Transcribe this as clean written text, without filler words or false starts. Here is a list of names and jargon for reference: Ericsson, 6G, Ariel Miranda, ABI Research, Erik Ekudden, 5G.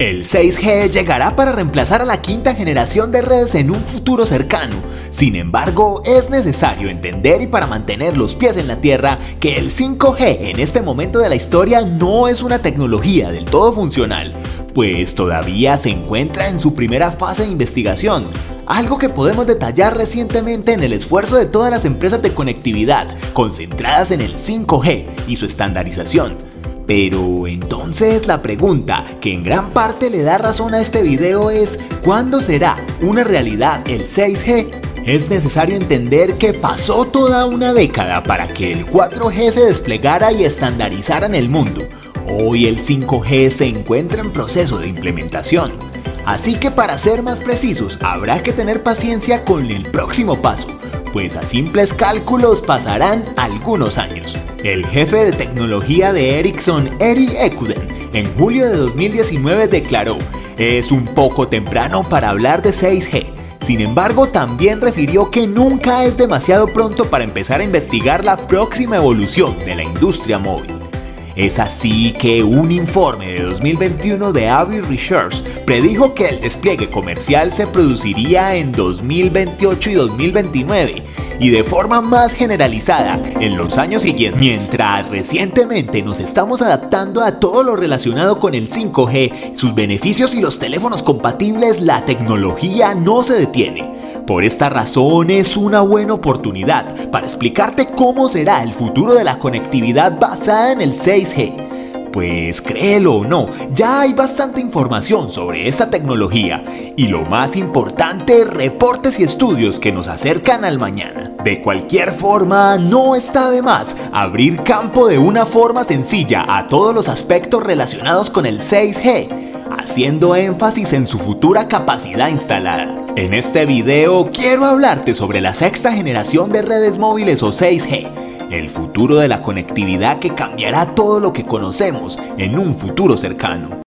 El 6G llegará para reemplazar a la quinta generación de redes en un futuro cercano. Sin embargo, es necesario entender, y para mantener los pies en la tierra, que el 5G en este momento de la historia no es una tecnología del todo funcional, pues todavía se encuentra en su primera fase de investigación, algo que podemos detallar recientemente en el esfuerzo de todas las empresas de conectividad concentradas en el 5G y su estandarización. Pero entonces la pregunta que en gran parte le da razón a este video es: ¿cuándo será una realidad el 6G? Es necesario entender que pasó toda una década para que el 4G se desplegara y estandarizara en el mundo. Hoy el 5G se encuentra en proceso de implementación. Así que, para ser más precisos, habrá que tener paciencia con el próximo paso, pues a simples cálculos pasarán algunos años. El jefe de tecnología de Ericsson, Erik Ekudden, en julio de 2019 declaró: "Es un poco temprano para hablar de 6G". Sin embargo, también refirió que nunca es demasiado pronto para empezar a investigar la próxima evolución de la industria móvil. Es así que un informe de 2021 de ABI Research predijo que el despliegue comercial se produciría en 2028 y 2029 y de forma más generalizada en los años siguientes. Mientras recientemente nos estamos adaptando a todo lo relacionado con el 5G, sus beneficios y los teléfonos compatibles, la tecnología no se detiene. Por esta razón es una buena oportunidad para explicarte cómo será el futuro de la conectividad basada en el 6G. Pues créelo o no, ya hay bastante información sobre esta tecnología y, lo más importante, reportes y estudios que nos acercan al mañana. De cualquier forma, no está de más abrir campo de una forma sencilla a todos los aspectos relacionados con el 6G, haciendo énfasis en su futura capacidad instalada. En este video quiero hablarte sobre la sexta generación de redes móviles o 6G, el futuro de la conectividad que cambiará todo lo que conocemos en un futuro cercano.